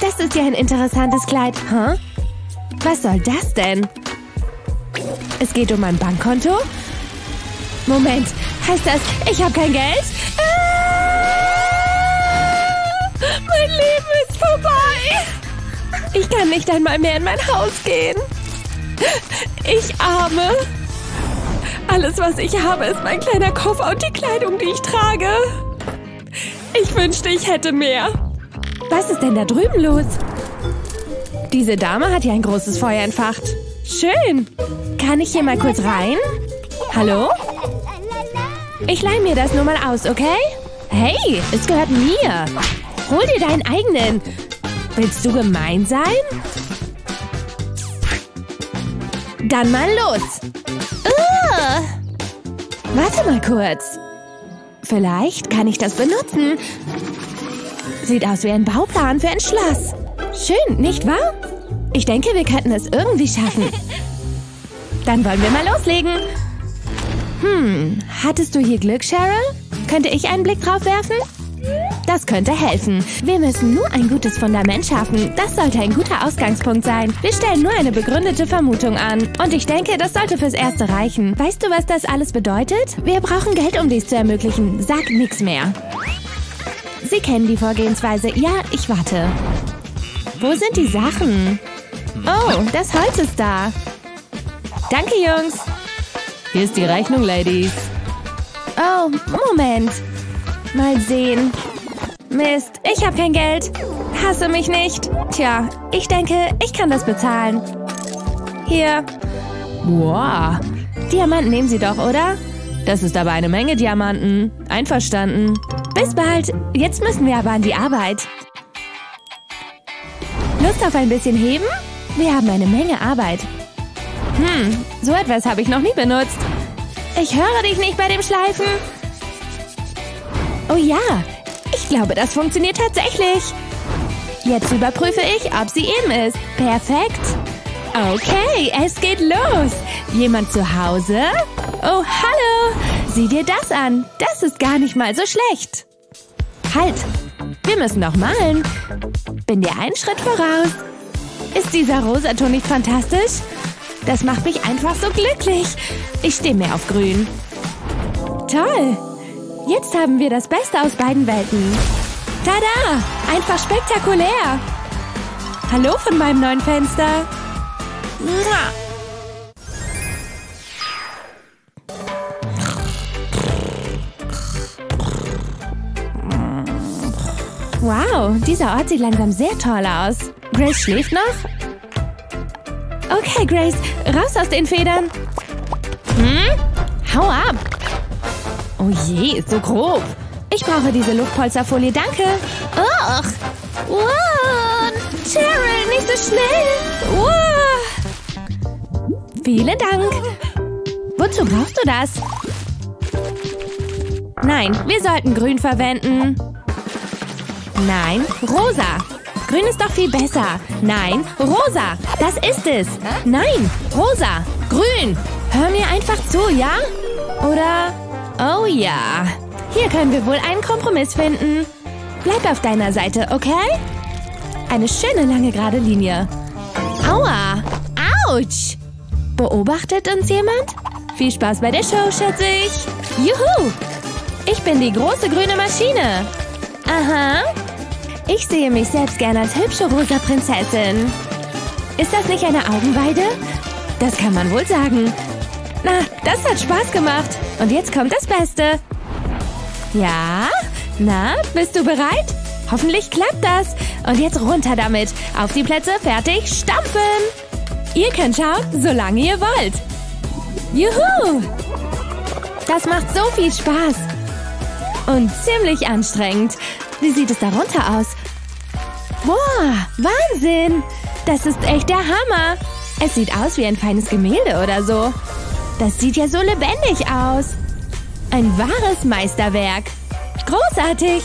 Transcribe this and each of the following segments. Das ist ja ein interessantes Kleid, huh? Was soll das denn? Es geht um mein Bankkonto? Moment, heißt das, ich habe kein Geld? Mein Leben ist vorbei. Ich kann nicht einmal mehr in mein Haus gehen. Ich arme. Alles, was ich habe, ist mein kleiner Koffer und die Kleidung, die ich trage. Ich wünschte, ich hätte mehr. Was ist denn da drüben los? Diese Dame hat ja ein großes Feuer entfacht. Schön. Kann ich hier mal kurz rein? Hallo? Ich leihe mir das nur mal aus, okay? Hey, es gehört mir. Hol dir deinen eigenen. Willst du gemein sein? Dann mal los. Warte mal kurz. Vielleicht kann ich das benutzen. Sieht aus wie ein Bauplan für ein Schloss. Schön, nicht wahr? Ich denke, wir könnten es irgendwie schaffen. Dann wollen wir mal loslegen. Hattest du hier Glück, Cheryl? Könnte ich einen Blick drauf werfen? Das könnte helfen. Wir müssen nur ein gutes Fundament schaffen. Das sollte ein guter Ausgangspunkt sein. Wir stellen nur eine begründete Vermutung an. Und ich denke, das sollte fürs Erste reichen. Weißt du, was das alles bedeutet? Wir brauchen Geld, um dies zu ermöglichen. Sag nichts mehr. Sie kennen die Vorgehensweise. Ja, ich warte. Wo sind die Sachen? Oh, das Holz ist da. Danke, Jungs. Hier ist die Rechnung, Ladies. Oh, Moment. Mal sehen. Mist, ich habe kein Geld. Hasse mich nicht. Tja, ich denke, ich kann das bezahlen. Hier. Wow. Diamanten nehmen Sie doch, oder? Das ist aber eine Menge Diamanten. Einverstanden. Bis bald. Jetzt müssen wir aber an die Arbeit. Lust auf ein bisschen heben? Wir haben eine Menge Arbeit. So etwas habe ich noch nie benutzt. Ich höre dich nicht bei dem Schleifen. Oh ja, ich glaube, das funktioniert tatsächlich. Jetzt überprüfe ich, ob sie eben ist. Perfekt. Okay, es geht los. Jemand zu Hause? Oh, hallo. Sieh dir das an. Das ist gar nicht mal so schlecht. Halt, wir müssen noch malen. Bin dir einen Schritt voraus. Ist dieser Rosaton nicht fantastisch? Das macht mich einfach so glücklich. Ich stehe mehr auf grün. Toll. Jetzt haben wir das Beste aus beiden Welten. Tada! Einfach spektakulär! Hallo von meinem neuen Fenster. Wow, dieser Ort sieht langsam sehr toll aus. Grace schläft noch? Okay, Grace, raus aus den Federn. Hau ab! Oh je, ist so grob. Ich brauche diese Luftpolsterfolie, danke. Och. Wow. Cheryl, nicht so schnell. Wow. Vielen Dank. Wozu brauchst du das? Nein, wir sollten grün verwenden. Nein, rosa. Grün ist doch viel besser. Nein, rosa. Das ist es. Nein, rosa. Grün. Hör mir einfach zu, ja? Oder... Oh ja, hier können wir wohl einen Kompromiss finden. Bleib auf deiner Seite, okay? Eine schöne lange gerade Linie. Aua! Autsch! Beobachtet uns jemand? Viel Spaß bei der Show, schätze ich. Juhu! Ich bin die große grüne Maschine. Aha. Ich sehe mich selbst gerne als hübsche rosa Prinzessin. Ist das nicht eine Augenweide? Das kann man wohl sagen. Na, das hat Spaß gemacht. Und jetzt kommt das Beste. Ja? Na, bist du bereit? Hoffentlich klappt das. Und jetzt runter damit. Auf die Plätze, fertig, stampfen. Ihr könnt schauen, solange ihr wollt. Juhu! Das macht so viel Spaß. Und ziemlich anstrengend. Wie sieht es darunter aus? Boah, Wahnsinn! Das ist echt der Hammer. Es sieht aus wie ein feines Gemälde oder so. Das sieht ja so lebendig aus. Ein wahres Meisterwerk. Großartig.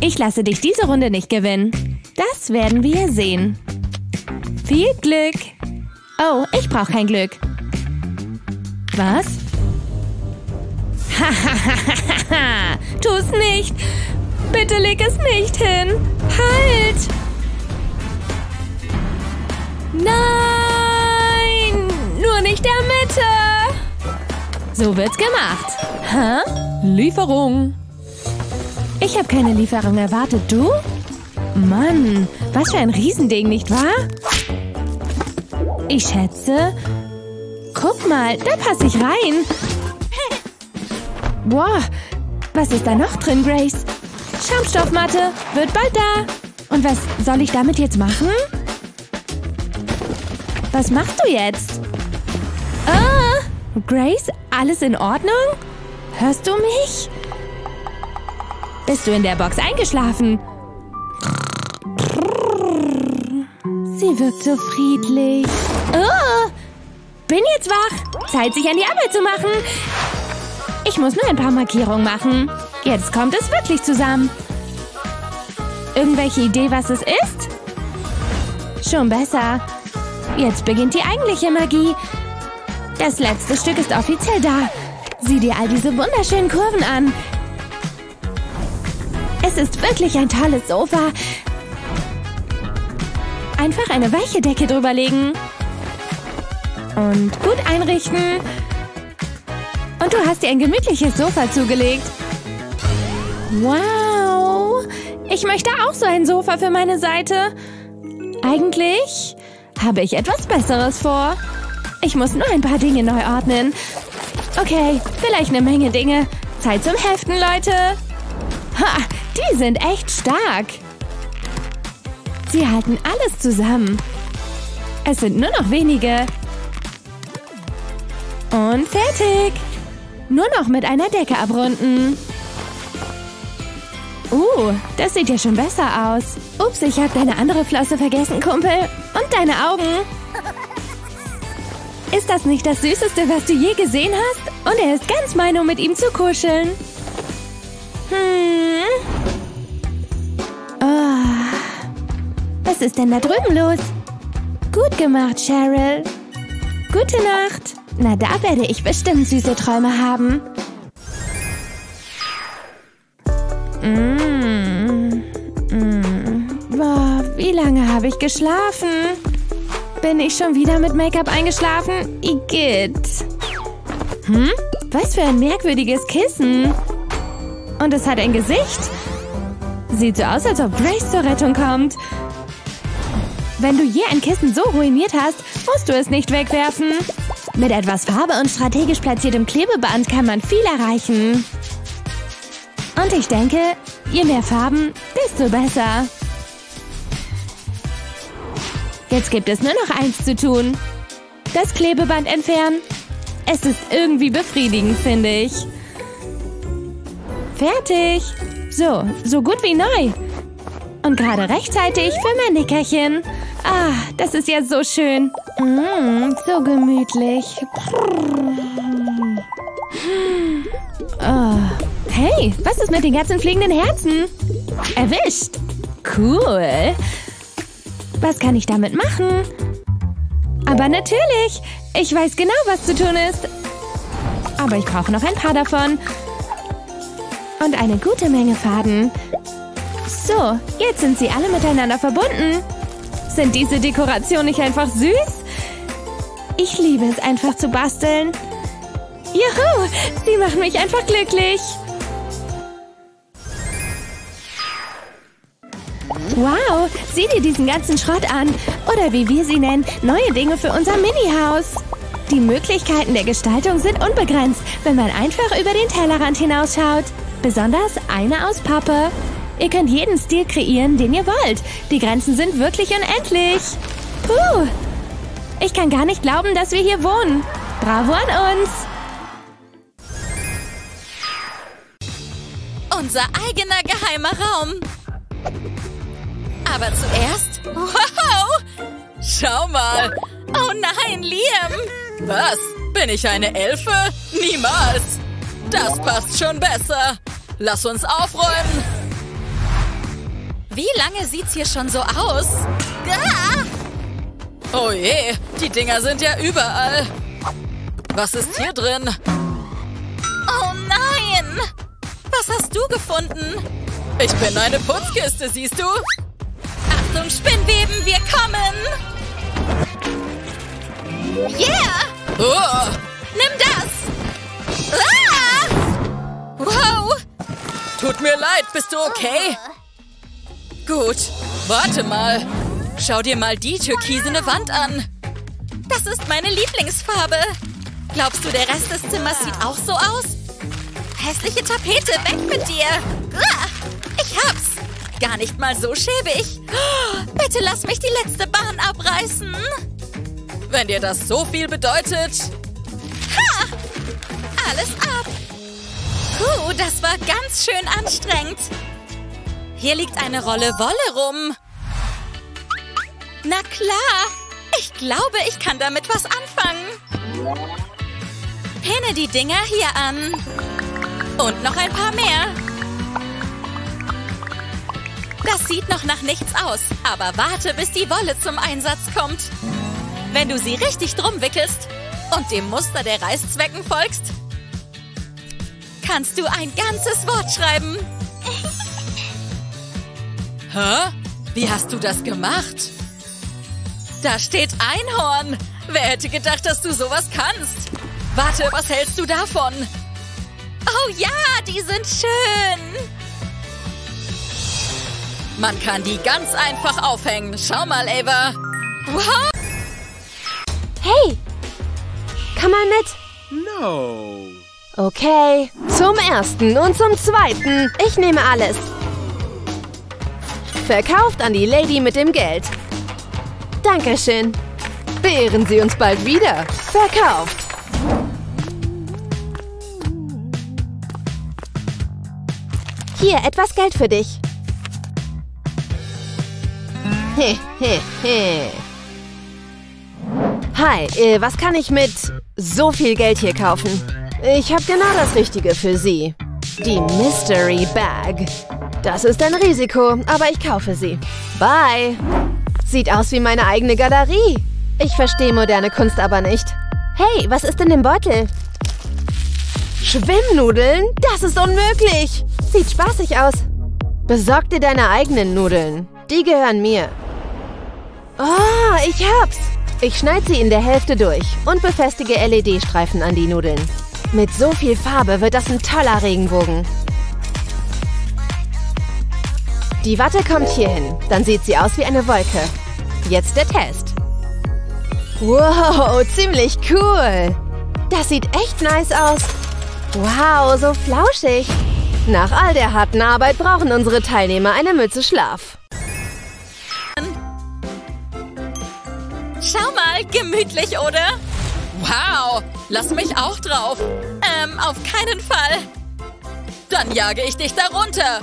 Ich lasse dich diese Runde nicht gewinnen. Das werden wir sehen. Viel Glück. Oh, ich brauche kein Glück. Was? Tu's nicht. Bitte leg es nicht hin. Halt! Nein! Nur nicht der Mitte! So wird's gemacht. Hä? Lieferung. Ich habe keine Lieferung erwartet, du? Mann, was für ein Riesending, nicht wahr? Ich schätze... Guck mal, da passe ich rein. Wow, was ist da noch drin, Grace? Schaumstoffmatte, wird bald da. Und was soll ich damit jetzt machen? Was machst du jetzt? Grace, alles in Ordnung? Hörst du mich? Bist du in der Box eingeschlafen? Sie wirkt so friedlich. Bin jetzt wach. Zeit, sich an die Arbeit zu machen. Ich muss nur ein paar Markierungen machen. Jetzt kommt es wirklich zusammen. Irgendwelche Idee, was es ist? Schon besser. Jetzt beginnt die eigentliche Magie. Das letzte Stück ist offiziell da. Sieh dir all diese wunderschönen Kurven an. Es ist wirklich ein tolles Sofa. Einfach eine weiche Decke drüberlegen. Und gut einrichten. Und du hast dir ein gemütliches Sofa zugelegt. Wow. Ich möchte auch so ein Sofa für meine Seite. Eigentlich habe ich etwas Besseres vor. Ich muss nur ein paar Dinge neu ordnen. Okay, vielleicht eine Menge Dinge. Zeit zum Heften, Leute. Ha, die sind echt stark. Sie halten alles zusammen. Es sind nur noch wenige. Und fertig! Nur noch mit einer Decke abrunden. Das sieht ja schon besser aus. Ups, ich habe deine andere Flosse vergessen, Kumpel. Und deine Augen. Ist das nicht das Süßeste, was du je gesehen hast? Und er ist ganz mein, um mit ihm zu kuscheln. Was ist denn da drüben los? Gut gemacht, Cheryl. Gute Nacht. Na, da werde ich bestimmt süße Träume haben. Boah, wie lange habe ich geschlafen? Bin ich schon wieder mit Make-up eingeschlafen? Igitt. Was für ein merkwürdiges Kissen. Und es hat ein Gesicht. Sieht so aus, als ob Grace zur Rettung kommt. Wenn du je ein Kissen so ruiniert hast, musst du es nicht wegwerfen. Mit etwas Farbe und strategisch platziertem Klebeband kann man viel erreichen. Und ich denke, je mehr Farben, desto besser. Jetzt gibt es nur noch eins zu tun. Das Klebeband entfernen. Es ist irgendwie befriedigend, finde ich. Fertig. So gut wie neu. Und gerade rechtzeitig für mein Nickerchen. Ah, das ist ja so schön. So gemütlich. Hey, was ist mit den ganzen fliegenden Herzen? Erwischt. Cool. Was kann ich damit machen? Aber natürlich. Ich weiß genau, was zu tun ist. Aber ich brauche noch ein paar davon. Und eine gute Menge Faden. So, jetzt sind sie alle miteinander verbunden. Sind diese Dekorationen nicht einfach süß? Ich liebe es einfach zu basteln. Juhu, sie machen mich einfach glücklich. Wow, sieh dir diesen ganzen Schrott an. Oder wie wir sie nennen, neue Dinge für unser Mini-Haus. Die Möglichkeiten der Gestaltung sind unbegrenzt, wenn man einfach über den Tellerrand hinausschaut. Besonders eine aus Pappe. Ihr könnt jeden Stil kreieren, den ihr wollt. Die Grenzen sind wirklich unendlich. Puh! Ich kann gar nicht glauben, dass wir hier wohnen. Bravo an uns! Unser eigener geheimer Raum. Aber zuerst... Wow! Schau mal! Oh nein, Liam! Was? Bin ich eine Elfe? Niemals! Das passt schon besser. Lass uns aufräumen. Wie lange sieht's hier schon so aus? Oh je, die Dinger sind ja überall. Was ist hier drin? Oh nein! Was hast du gefunden? Ich bin eine Putzkiste, siehst du? Achtung, Spinnweben, wir kommen! Yeah! Oh. Nimm das! Ah! Wow! Tut mir leid, bist du okay? Gut, warte mal. Schau dir mal die türkisene Wand an. Das ist meine Lieblingsfarbe. Glaubst du, der Rest des Zimmers sieht auch so aus? Hässliche Tapete, weg mit dir! Ich hab's! Gar nicht mal so schäbig. Bitte lass mich die letzte Bahn abreißen. Wenn dir das so viel bedeutet. Ha! Alles ab. Puh, das war ganz schön anstrengend. Hier liegt eine Rolle Wolle rum. Na klar. Ich glaube, ich kann damit was anfangen. Pinne die Dinger hier an. Und noch ein paar mehr. Das sieht noch nach nichts aus. Aber warte, bis die Wolle zum Einsatz kommt. Wenn du sie richtig drum wickelst und dem Muster der Reißzwecken folgst, kannst du ein ganzes Wort schreiben. Hä? Wie hast du das gemacht? Da steht Einhorn. Wer hätte gedacht, dass du sowas kannst? Warte, was hältst du davon? Oh ja, die sind schön. Man kann die ganz einfach aufhängen. Schau mal, Ava. Wow. Hey, komm mal mit. No. Okay, zum ersten und zum zweiten. Ich nehme alles. Verkauft an die Lady mit dem Geld. Dankeschön. Beehren Sie uns bald wieder. Verkauft. Hier, etwas Geld für dich. He, he, he. Hi, was kann ich mit so viel Geld hier kaufen? Ich habe genau das Richtige für Sie. Die Mystery Bag. Das ist ein Risiko, aber ich kaufe sie. Bye. Sieht aus wie meine eigene Galerie. Ich verstehe moderne Kunst aber nicht. Hey, was ist in dem Beutel? Schwimmnudeln? Das ist unmöglich. Sieht spaßig aus. Besorg dir deine eigenen Nudeln. Die gehören mir. Oh, ich hab's. Ich schneide sie in der Hälfte durch und befestige LED-Streifen an die Nudeln. Mit so viel Farbe wird das ein toller Regenbogen. Die Watte kommt hier hin. Dann sieht sie aus wie eine Wolke. Jetzt der Test. Wow, ziemlich cool. Das sieht echt nice aus. Wow, so flauschig. Nach all der harten Arbeit brauchen unsere Teilnehmer eine Mütze Schlaf. Schau mal, gemütlich, oder? Wow, lass mich auch drauf. Auf keinen Fall. Dann jage ich dich darunter.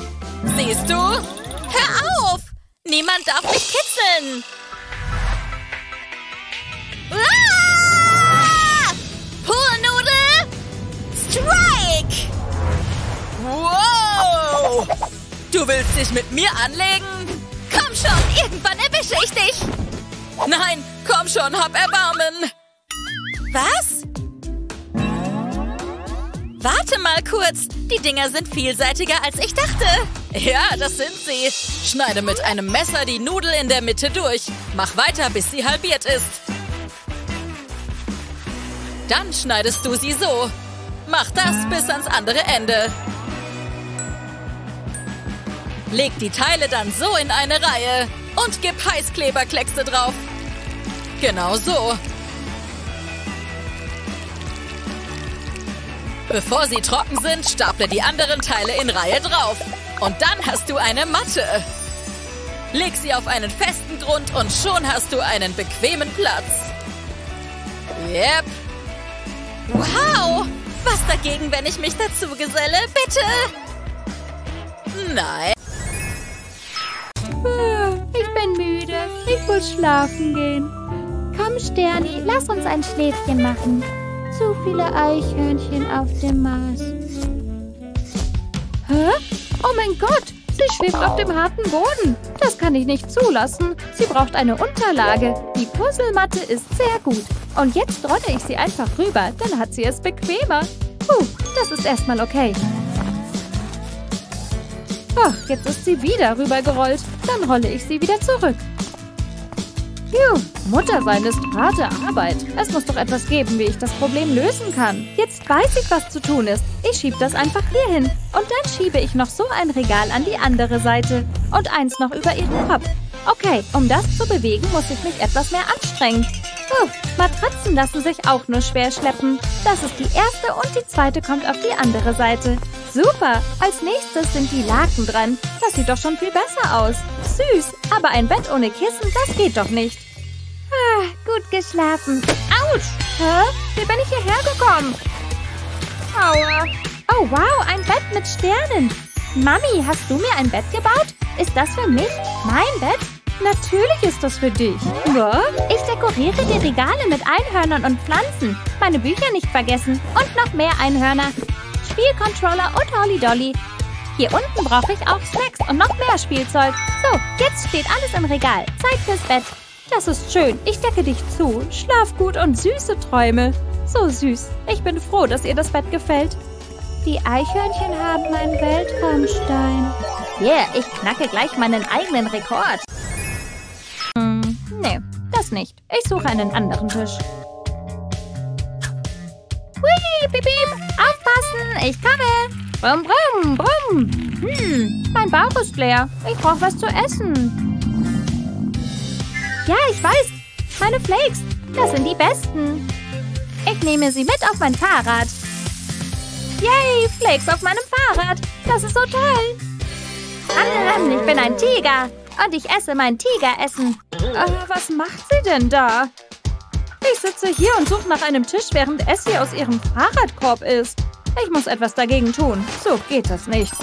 Siehst du? Hör auf! Niemand darf mich kitzeln. Ah! Poolnudel! Strike! Wow! Du willst dich mit mir anlegen? Komm schon, irgendwann erwische ich dich. Nein, komm schon, hab Erbarmen. Was? Warte mal kurz. Die Dinger sind vielseitiger, als ich dachte. Ja, das sind sie. Schneide mit einem Messer die Nudel in der Mitte durch. Mach weiter, bis sie halbiert ist. Dann schneidest du sie so. Mach das bis ans andere Ende. Leg die Teile dann so in eine Reihe. Und gib Heißkleberkleckse drauf. Genau so. Bevor sie trocken sind, staple die anderen Teile in Reihe drauf. Und dann hast du eine Matte. Leg sie auf einen festen Grund und schon hast du einen bequemen Platz. Yep. Wow! Was dagegen, wenn ich mich dazu geselle? Bitte! Nein. Ich bin müde. Ich muss schlafen gehen. Komm, Sterni, lass uns ein Schläfchen machen. Zu viele Eichhörnchen auf dem Mars. Hä? Oh mein Gott, sie schwebt auf dem harten Boden. Das kann ich nicht zulassen. Sie braucht eine Unterlage. Die Puzzlematte ist sehr gut. Und jetzt rolle ich sie einfach rüber. Dann hat sie es bequemer. Puh, das ist erstmal okay. Ach, jetzt ist sie wieder rübergerollt. Dann rolle ich sie wieder zurück. Phew, Muttersein ist harte Arbeit. Es muss doch etwas geben, wie ich das Problem lösen kann. Jetzt weiß ich, was zu tun ist. Ich schiebe das einfach hier hin. Und dann schiebe ich noch so ein Regal an die andere Seite. Und eins noch über ihren Kopf. Okay, um das zu bewegen, muss ich mich etwas mehr anstrengen. Puh, Matratzen lassen sich auch nur schwer schleppen. Das ist die erste und die zweite kommt auf die andere Seite. Super, als nächstes sind die Laken dran. Das sieht doch schon viel besser aus. Süß, aber ein Bett ohne Kissen, das geht doch nicht. Ah, gut geschlafen. Autsch! Hä? Wie bin ich hierher gekommen? Aua. Oh wow, ein Bett mit Sternen. Mami, hast du mir ein Bett gebaut? Ist das für mich? Mein Bett? Natürlich ist das für dich. Ja? Ich dekoriere die Regale mit Einhörnern und Pflanzen. Meine Bücher nicht vergessen. Und noch mehr Einhörner. Spielcontroller und Holly Dolly. Hier unten brauche ich auch Snacks und noch mehr Spielzeug. So, jetzt steht alles im Regal. Zeit fürs Bett. Das ist schön. Ich decke dich zu. Schlaf gut und süße Träume. So süß. Ich bin froh, dass ihr das Bett gefällt. Die Eichhörnchen haben einen Weltraumstein. Yeah, ich knacke gleich meinen eigenen Rekord. Nee, das nicht. Ich suche einen anderen Tisch. Hui, piep, piep. Aufpassen, ich komme. Brumm, brumm, brumm. Mein Bauch ist leer. Ich brauche was zu essen. Ja, ich weiß. Meine Flakes, das sind die besten. Ich nehme sie mit auf mein Fahrrad. Yay, Flakes auf meinem Fahrrad. Das ist so toll. Ich bin ein Tiger. Und ich esse mein Tigeressen. Was macht sie denn da? Ich sitze hier und suche nach einem Tisch, während Essie aus ihrem Fahrradkorb isst. Ich muss etwas dagegen tun. So geht das nicht.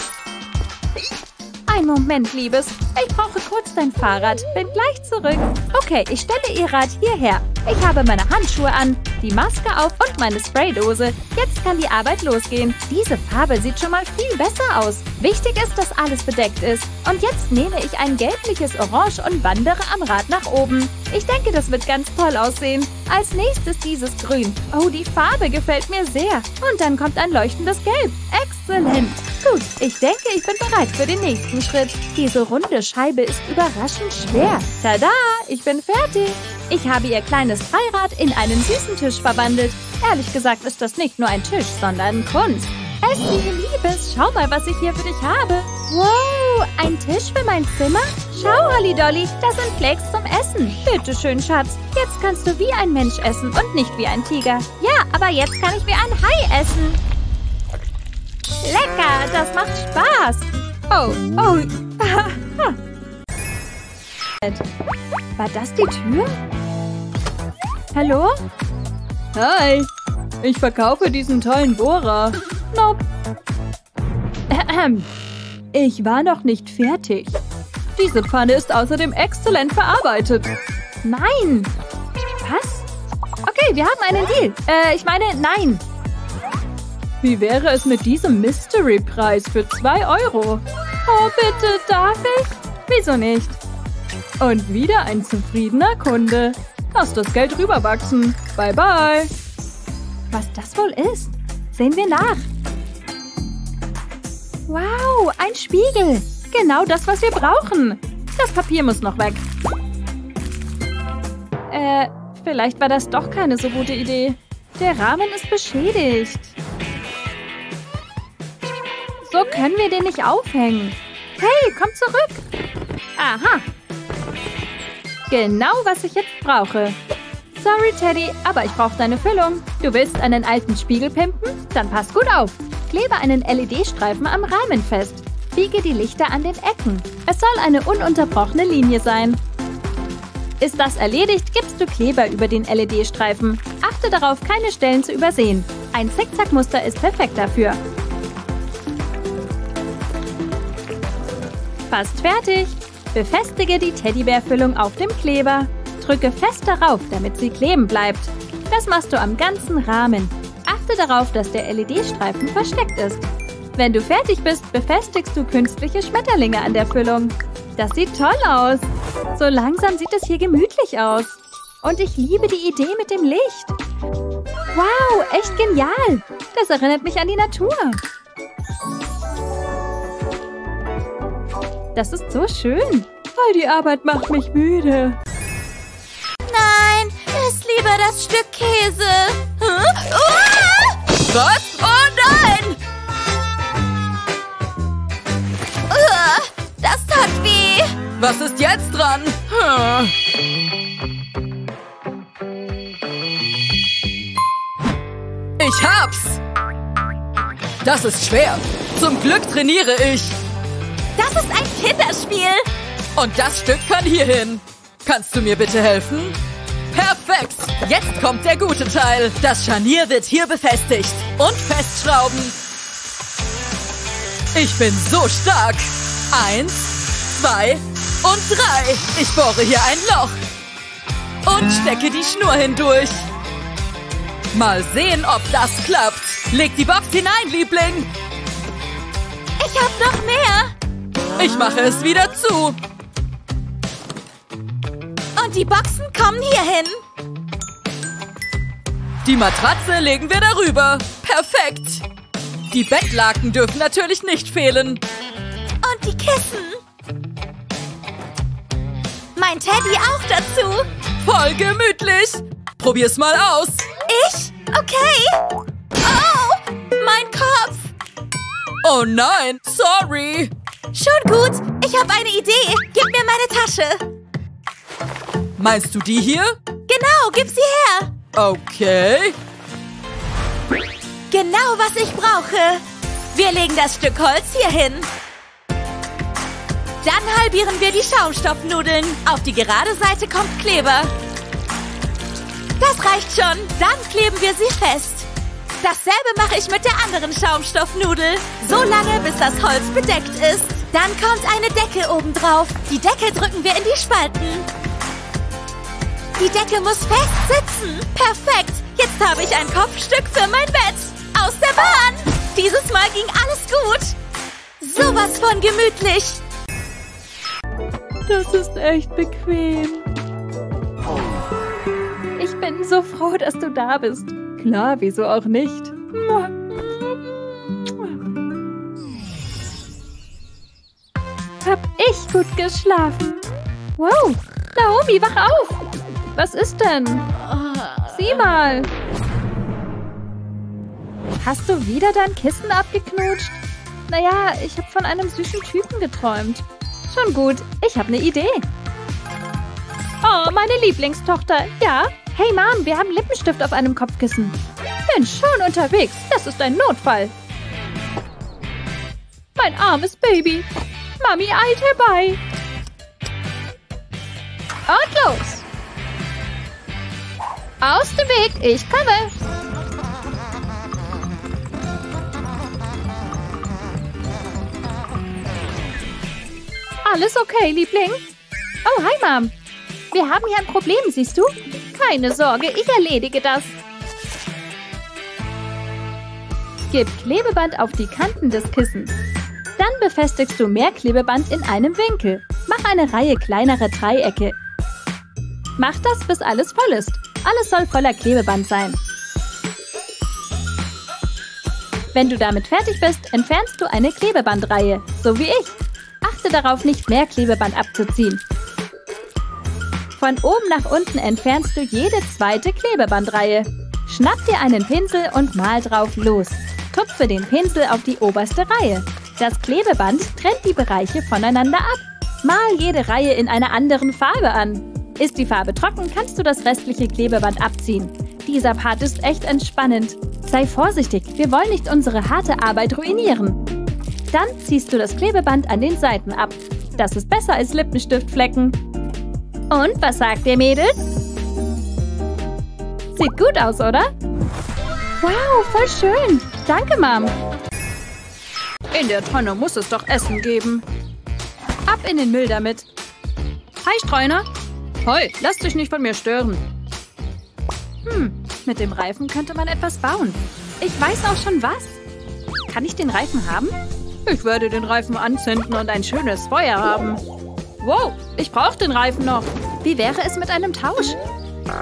Ein Moment, Liebes. Ich brauche kurz dein Fahrrad. Bin gleich zurück. Okay, ich stelle ihr Rad hierher. Ich habe meine Handschuhe an, die Maske auf und meine Spraydose. Jetzt kann die Arbeit losgehen. Diese Farbe sieht schon mal viel besser aus. Wichtig ist, dass alles bedeckt ist. Und jetzt nehme ich ein gelbliches Orange und wandere am Rad nach oben. Ich denke, das wird ganz toll aussehen. Als nächstes dieses Grün. Oh, die Farbe gefällt mir sehr. Und dann kommt ein leuchtendes Gelb. Exzellent. Gut, ich denke, ich bin bereit für den nächsten Schritt. Diese runde Scheibe ist überraschend schwer. Tada, ich bin fertig. Ich habe ihr kleines Dreirad in einen süßen Tisch verwandelt. Ehrlich gesagt ist das nicht nur ein Tisch, sondern Kunst. Essie, Liebes, schau mal, was ich hier für dich habe. Wow, ein Tisch für mein Zimmer? Schau, Holly Dolly, das sind Flakes zum Essen. Bitte schön, Schatz. Jetzt kannst du wie ein Mensch essen und nicht wie ein Tiger. Ja, aber jetzt kann ich wie ein Hai essen. Lecker, das macht Spaß. Oh. War das die Tür? Hallo? Hi, ich verkaufe diesen tollen Bohrer. Nope. Ich war noch nicht fertig. Diese Pfanne ist außerdem exzellent verarbeitet. Nein. Was? Okay, wir haben einen Deal. Ich meine, nein. Wie wäre es mit diesem Mystery-Preis für 2 €? Oh, bitte, darf ich? Wieso nicht? Und wieder ein zufriedener Kunde. Lass das Geld rüberwachsen. Bye, bye. Was das wohl ist? Sehen wir nach. Wow, ein Spiegel. Genau das, was wir brauchen. Das Papier muss noch weg. Vielleicht war das doch keine so gute Idee. Der Rahmen ist beschädigt. So können wir den nicht aufhängen. Hey, komm zurück. Aha. Genau, was ich jetzt brauche. Sorry, Teddy, aber ich brauche deine Füllung. Du willst einen alten Spiegel pimpen? Dann pass gut auf. Klebe einen LED-Streifen am Rahmen fest. Biege die Lichter an den Ecken. Es soll eine ununterbrochene Linie sein. Ist das erledigt, gibst du Kleber über den LED-Streifen. Achte darauf, keine Stellen zu übersehen. Ein Zickzackmuster ist perfekt dafür. Fast fertig. Befestige die Teddybärfüllung auf dem Kleber. Drücke fest darauf, damit sie kleben bleibt. Das machst du am ganzen Rahmen. Achte darauf, dass der LED-Streifen versteckt ist. Wenn du fertig bist, befestigst du künstliche Schmetterlinge an der Füllung. Das sieht toll aus. So langsam sieht es hier gemütlich aus. Und ich liebe die Idee mit dem Licht. Wow, echt genial. Das erinnert mich an die Natur. Das ist so schön. All die Arbeit macht mich müde. Nein, iss lieber das Stück Käse. Hm? Was? Oh nein! Das tat weh. Was ist jetzt dran? Ich hab's! Das ist schwer. Zum Glück trainiere ich. Das ist ein Kinderspiel. Und das Stück kann hierhin. Kannst du mir bitte helfen? Perfekt. Jetzt kommt der gute Teil. Das Scharnier wird hier befestigt. Und festschrauben. Ich bin so stark. 1, 2 und 3. Ich bohre hier ein Loch. Und stecke die Schnur hindurch. Mal sehen, ob das klappt. Leg die Box hinein, Liebling. Ich hab noch mehr. Ich mache es wieder zu. Und die Boxen kommen hierhin. Die Matratze legen wir darüber. Perfekt. Die Bettlaken dürfen natürlich nicht fehlen. Und die Kissen. Mein Teddy auch dazu. Voll gemütlich. Probier's mal aus. Ich? Okay. Oh, mein Kopf. Oh nein, sorry. Schon gut, ich habe eine Idee. Gib mir meine Tasche. Meinst du die hier? Genau, gib sie her. Okay. Genau, was ich brauche. Wir legen das Stück Holz hier hin. Dann halbieren wir die Schaumstoffnudeln. Auf die gerade Seite kommt Kleber. Das reicht schon. Dann kleben wir sie fest. Dasselbe mache ich mit der anderen Schaumstoffnudel. So lange, bis das Holz bedeckt ist. Dann kommt eine Decke obendrauf. Die Decke drücken wir in die Spalten. Die Decke muss fest sitzen. Perfekt. Jetzt habe ich ein Kopfstück für mein Bett. Aus der Bahn. Dieses Mal ging alles gut. Sowas von gemütlich. Das ist echt bequem. Ich bin so froh, dass du da bist. Klar, wieso auch nicht? Hab ich gut geschlafen? Wow, Naomi, wach auf! Was ist denn? Sieh mal! Hast du wieder dein Kissen abgeknutscht? Naja, ich habe von einem süßen Typen geträumt. Schon gut, ich habe eine Idee. Oh, meine Lieblingstochter, ja? Hey Mom, wir haben Lippenstift auf einem Kopfkissen. Bin schon unterwegs. Das ist ein Notfall. Mein armes Baby. Mami eilt herbei. Und los. Aus dem Weg, ich komme. Alles okay, Liebling? Oh, hi Mom. Wir haben hier ein Problem, siehst du? Keine Sorge, ich erledige das. Gib Klebeband auf die Kanten des Kissens. Dann befestigst du mehr Klebeband in einem Winkel. Mach eine Reihe kleinerer Dreiecke. Mach das, bis alles voll ist. Alles soll voller Klebeband sein. Wenn du damit fertig bist, entfernst du eine Klebebandreihe, so wie ich. Achte darauf, nicht mehr Klebeband abzuziehen. Von oben nach unten entfernst du jede zweite Klebebandreihe. Schnapp dir einen Pinsel und mal drauf los. Tupfe den Pinsel auf die oberste Reihe. Das Klebeband trennt die Bereiche voneinander ab. Mal jede Reihe in einer anderen Farbe an. Ist die Farbe trocken, kannst du das restliche Klebeband abziehen. Dieser Part ist echt entspannend. Sei vorsichtig, wir wollen nicht unsere harte Arbeit ruinieren. Dann ziehst du das Klebeband an den Seiten ab. Das ist besser als Lippenstiftflecken. Und, was sagt ihr, Mädels? Sieht gut aus, oder? Wow, voll schön. Danke, Mom. In der Tonne muss es doch Essen geben. Ab in den Müll damit. Hi, Streuner. Hoi, lass dich nicht von mir stören. Mit dem Reifen könnte man etwas bauen. Ich weiß auch schon was. Kann ich den Reifen haben? Ich werde den Reifen anzünden und ein schönes Feuer haben. Wow, ich brauche den Reifen noch. Wie wäre es mit einem Tausch?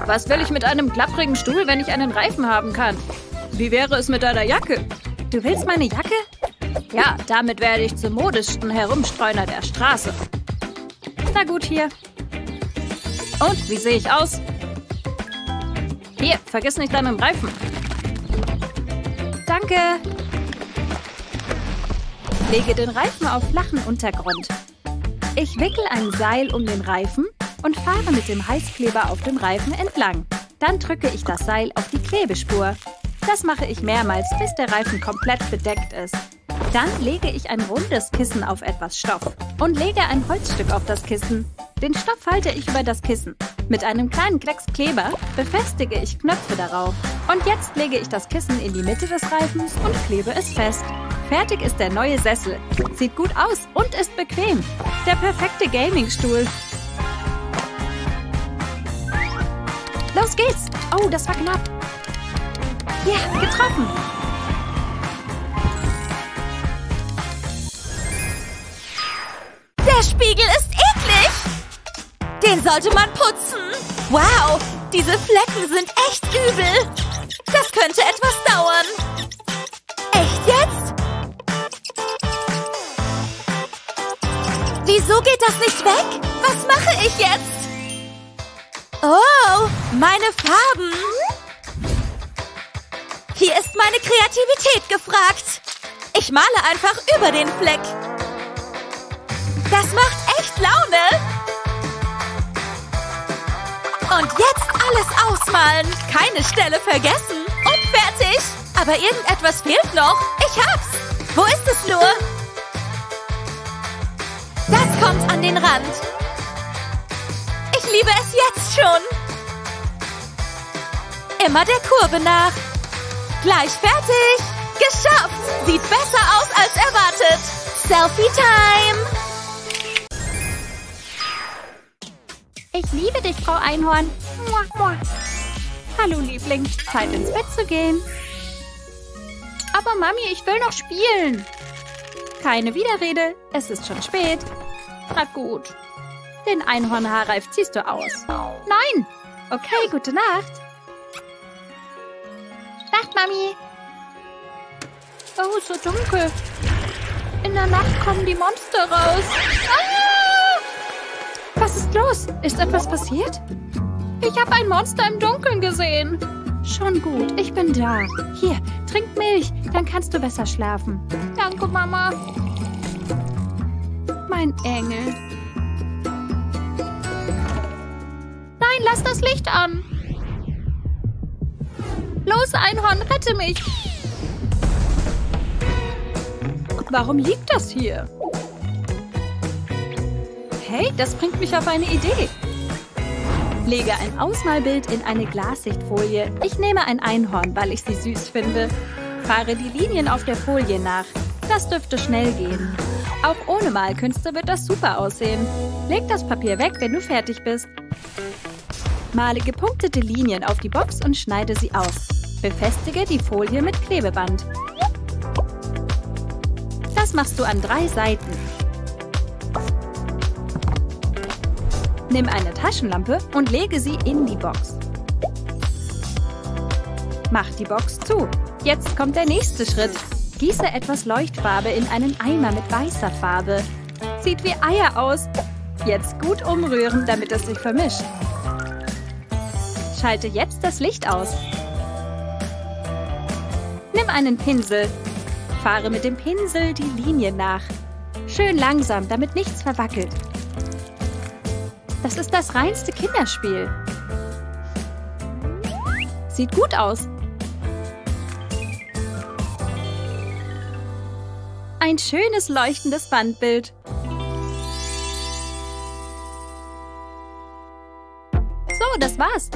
Was will ich mit einem klapprigen Stuhl, wenn ich einen Reifen haben kann? Wie wäre es mit einer Jacke? Du willst meine Jacke? Ja, damit werde ich zum modischsten Herumstreuner der Straße. Na gut, hier. Und, wie sehe ich aus? Hier, vergiss nicht deinen Reifen. Danke. Lege den Reifen auf flachen Untergrund. Ich wickel ein Seil um den Reifen und fahre mit dem Heißkleber auf dem Reifen entlang. Dann drücke ich das Seil auf die Klebespur. Das mache ich mehrmals, bis der Reifen komplett bedeckt ist. Dann lege ich ein rundes Kissen auf etwas Stoff und lege ein Holzstück auf das Kissen. Den Stoff halte ich über das Kissen. Mit einem kleinen Klecks Kleber befestige ich Knöpfe darauf. Und jetzt lege ich das Kissen in die Mitte des Reifens und klebe es fest. Fertig ist der neue Sessel. Sieht gut aus und ist bequem. Der perfekte Gaming-Stuhl. Los geht's! Oh, das war knapp. Ja, getroffen! Der Spiegel ist eklig! Den sollte man putzen! Wow, diese Flecken sind echt übel! Das könnte etwas dauern! Echt jetzt? Wieso geht das nicht weg? Was mache ich jetzt? Oh, meine Farben! Hier ist meine Kreativität gefragt. Ich male einfach über den Fleck. Das macht echt Laune. Und jetzt alles ausmalen. Keine Stelle vergessen. Und fertig. Aber irgendetwas fehlt noch. Ich hab's. Wo ist es nur? Das kommt an den Rand. Ich liebe es jetzt schon. Immer der Kurve nach. Gleich fertig. Geschafft. Sieht besser aus als erwartet. Selfie-Time. Ich liebe dich, Frau Einhorn. Mua, mua. Hallo, Liebling. Zeit, ins Bett zu gehen. Aber Mami, ich will noch spielen. Keine Widerrede. Es ist schon spät. Na gut. Den Einhornhaarreif ziehst du aus. Nein. Okay, gute Nacht. Nacht, Mami. Oh, so dunkel. In der Nacht kommen die Monster raus. Ah! Was ist los? Ist etwas passiert? Ich habe ein Monster im Dunkeln gesehen. Schon gut, ich bin da. Hier, trink Milch, dann kannst du besser schlafen. Danke, Mama. Mein Engel. Nein, lass das Licht an. Los, Einhorn, rette mich! Warum liegt das hier? Hey, das bringt mich auf eine Idee. Lege ein Ausmalbild in eine Glassichtfolie. Ich nehme ein Einhorn, weil ich sie süß finde. Fahre die Linien auf der Folie nach. Das dürfte schnell gehen. Auch ohne Malkünste wird das super aussehen. Leg das Papier weg, wenn du fertig bist. Male gepunktete Linien auf die Box und schneide sie aus. Befestige die Folie mit Klebeband. Das machst du an 3 Seiten. Nimm eine Taschenlampe und lege sie in die Box. Mach die Box zu. Jetzt kommt der nächste Schritt. Gieße etwas Leuchtfarbe in einen Eimer mit weißer Farbe. Sieht wie Eier aus. Jetzt gut umrühren, damit es sich vermischt. Schalte jetzt das Licht aus. Nimm einen Pinsel. Fahre mit dem Pinsel die Linie nach. Schön langsam, damit nichts verwackelt. Das ist das reinste Kinderspiel. Sieht gut aus. Ein schönes leuchtendes Wandbild. So, das war's.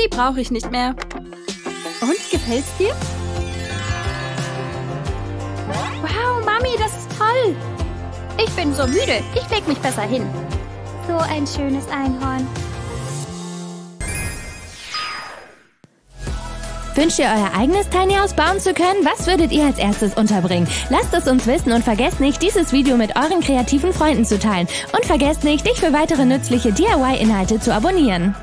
Die brauche ich nicht mehr. Und, gefällt's dir? Wow, Mami, das ist toll. Ich bin so müde. Ich leg mich besser hin. So ein schönes Einhorn. Wünscht ihr euer eigenes Tiny House bauen zu können? Was würdet ihr als erstes unterbringen? Lasst es uns wissen und vergesst nicht, dieses Video mit euren kreativen Freunden zu teilen. Und vergesst nicht, dich für weitere nützliche DIY-Inhalte zu abonnieren.